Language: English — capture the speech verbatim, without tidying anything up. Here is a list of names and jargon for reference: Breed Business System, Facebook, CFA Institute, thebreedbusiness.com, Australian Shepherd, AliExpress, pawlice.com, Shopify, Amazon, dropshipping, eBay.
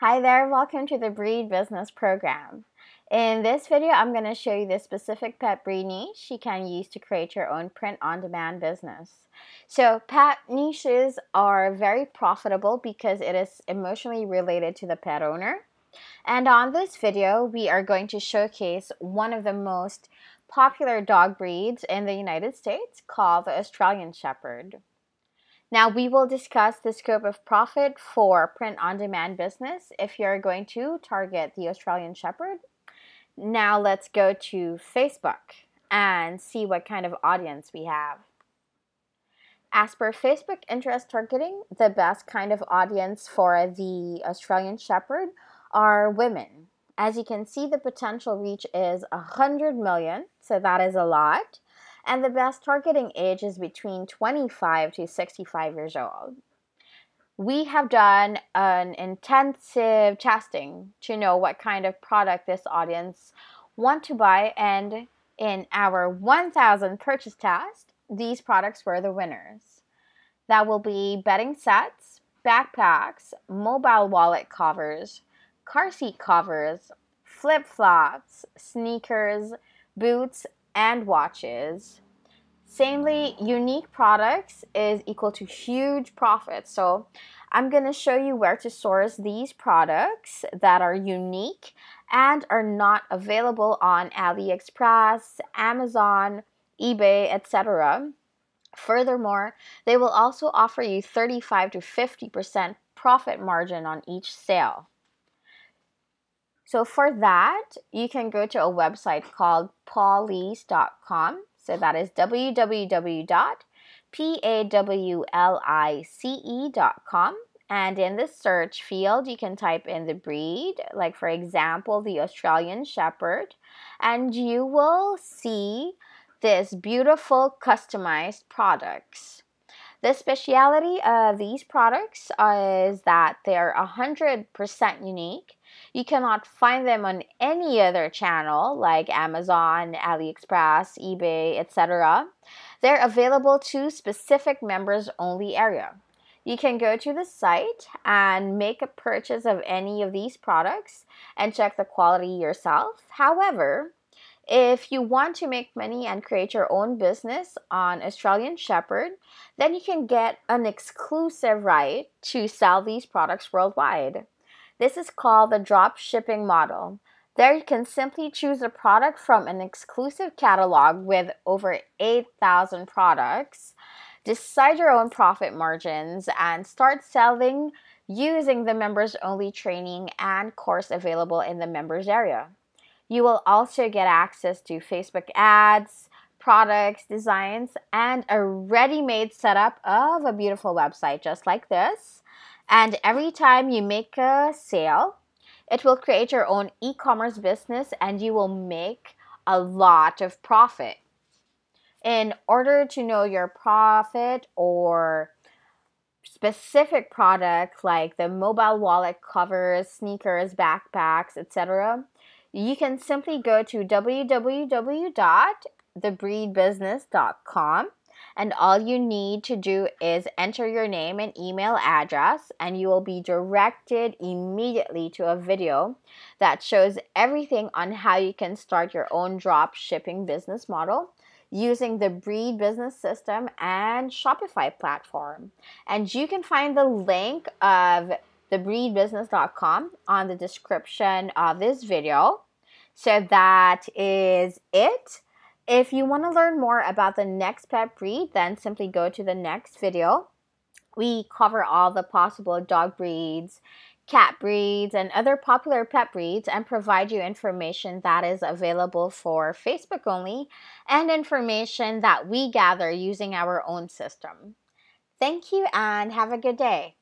Hi there, welcome to the Breed Business Program. In this video, I'm going to show you the specific pet breed niche you can use to create your own print-on-demand business. So pet niches are very profitable because it is emotionally related to the pet owner. And on this video, we are going to showcase one of the most popular dog breeds in the United States called the Australian Shepherd. Now, we will discuss the scope of profit for print-on-demand business if you're going to target the Australian Shepherd. Now, let's go to Facebook and see what kind of audience we have. As per Facebook interest targeting, the best kind of audience for the Australian Shepherd are women. As you can see, the potential reach is one hundred million, so that is a lot. And the best targeting age is between twenty-five to sixty-five years old. We have done an intensive testing to know what kind of product this audience want to buy, and in our one thousand purchase test, these products were the winners. That will be bedding sets, backpacks, mobile wallet covers, car seat covers, flip-flops, sneakers, boots, and watches. Samely, unique products is equal to huge profits. So I'm gonna show you where to source these products that are unique and are not available on AliExpress, Amazon, eBay, et cetera. Furthermore, they will also offer you thirty-five to fifty percent profit margin on each sale. So for that, you can go to a website called pawlice dot com. So that is w w w dot pawlice dot com. And in the search field, you can type in the breed, like for example, the Australian Shepherd, and you will see this beautiful customized products. The speciality of these products is that they are one hundred percent unique. You cannot find them on any other channel like Amazon, AliExpress, eBay, et cetera. They're available to specific members only area. You can go to the site and make a purchase of any of these products and check the quality yourself. However, if you want to make money and create your own business on Australian Shepherd, then you can get an exclusive right to sell these products worldwide. This is called the drop shipping model. There you can simply choose a product from an exclusive catalog with over eight thousand products, decide your own profit margins, and start selling using the members only training and course available in the members area. You will also get access to Facebook ads, products, designs, and a ready-made setup of a beautiful website just like this. And every time you make a sale, it will create your own e-commerce business and you will make a lot of profit. In order to know your profit or specific products like the mobile wallet covers, sneakers, backpacks, et cetera, you can simply go to w w w dot the breed business dot com. And all you need to do is enter your name and email address, and you will be directed immediately to a video that shows everything on how you can start your own drop shipping business model using the Breed Business System and Shopify platform. And you can find the link of the breed business dot com on the description of this video. So that is it. If you want to learn more about the next pet breed, then simply go to the next video. We cover all the possible dog breeds, cat breeds, and other popular pet breeds and provide you information that is available for Facebook only and information that we gather using our own system. Thank you and have a good day.